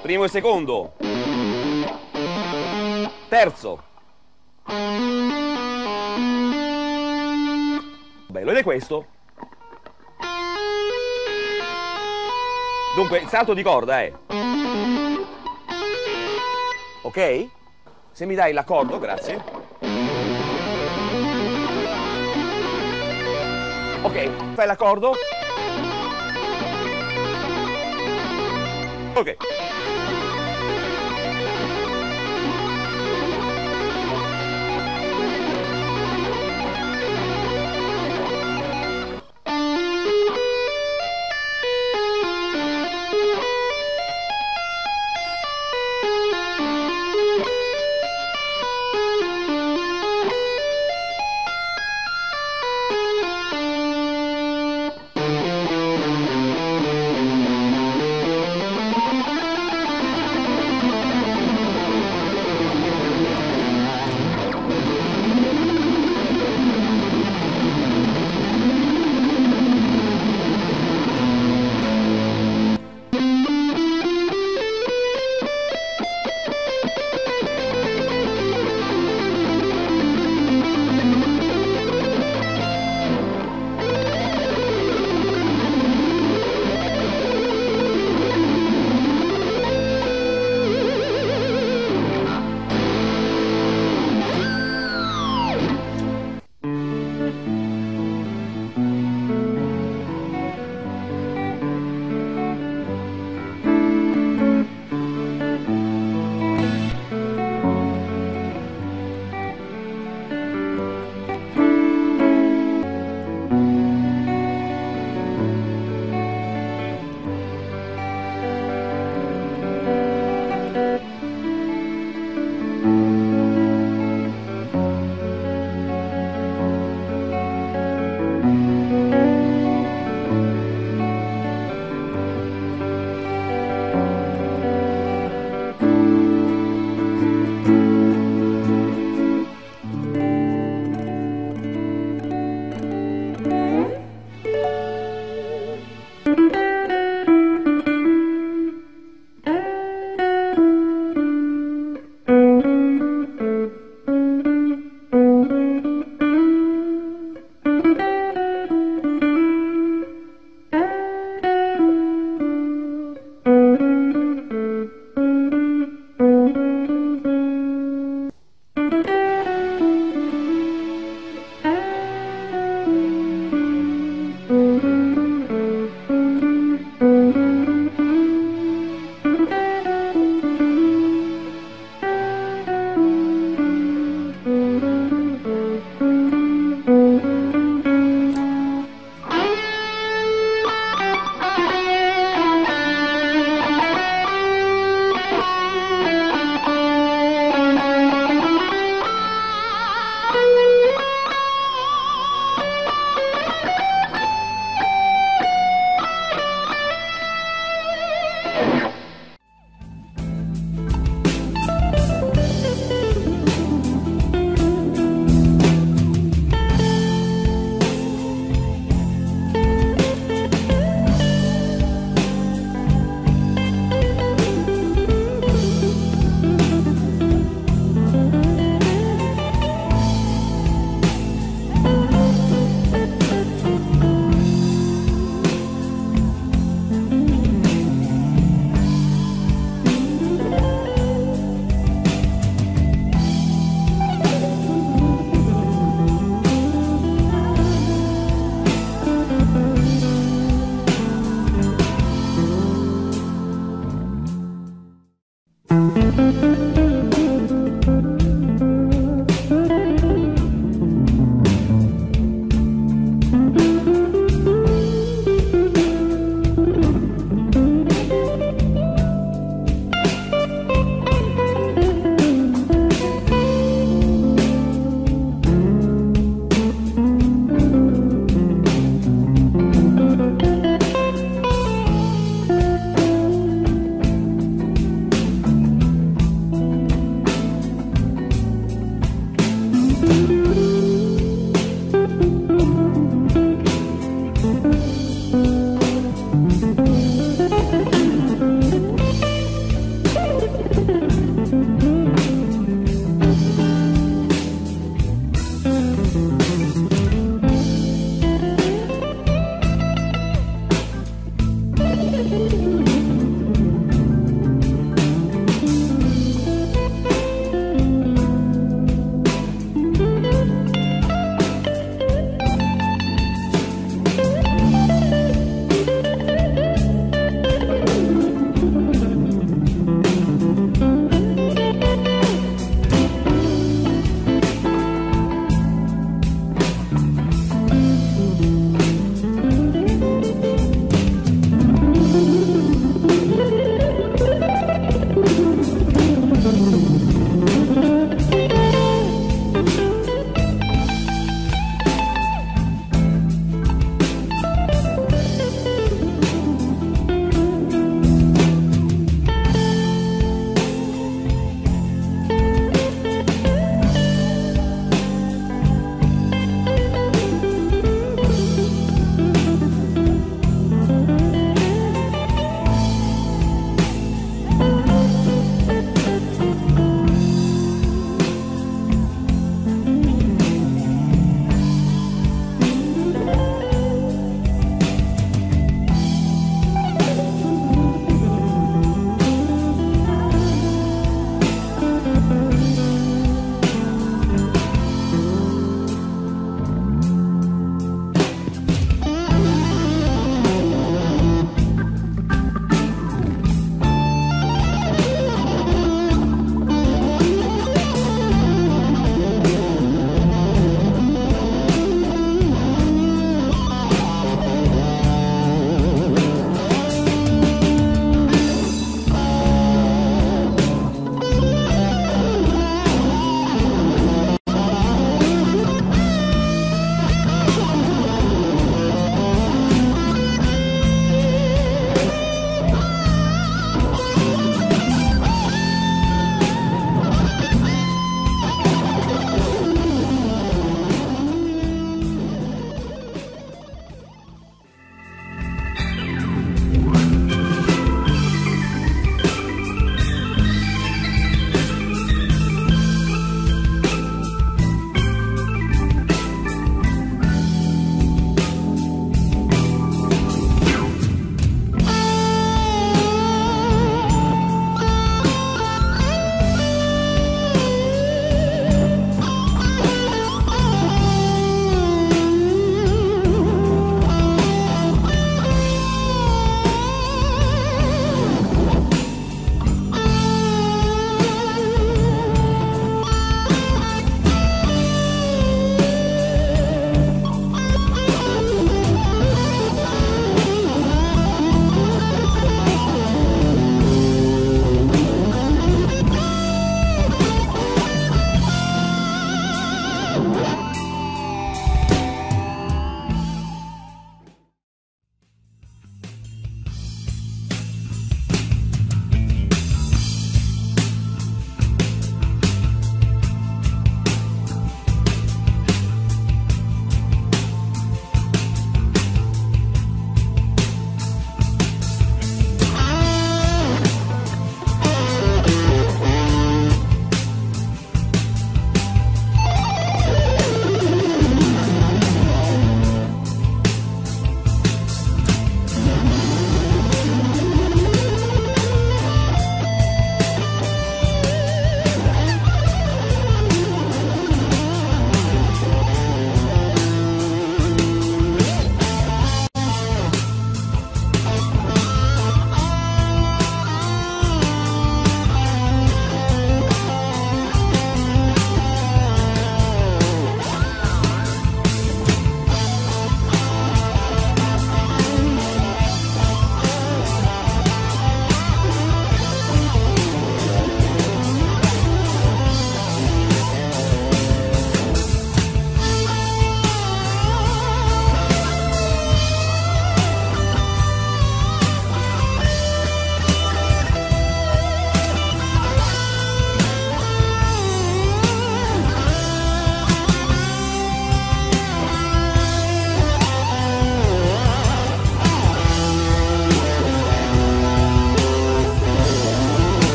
Primo e secondo, terzo. Bello, ed è questo. Dunque il salto di corda è, ok? Se mi dai l'accordo, grazie. Ok, fai l'accordo. Ok.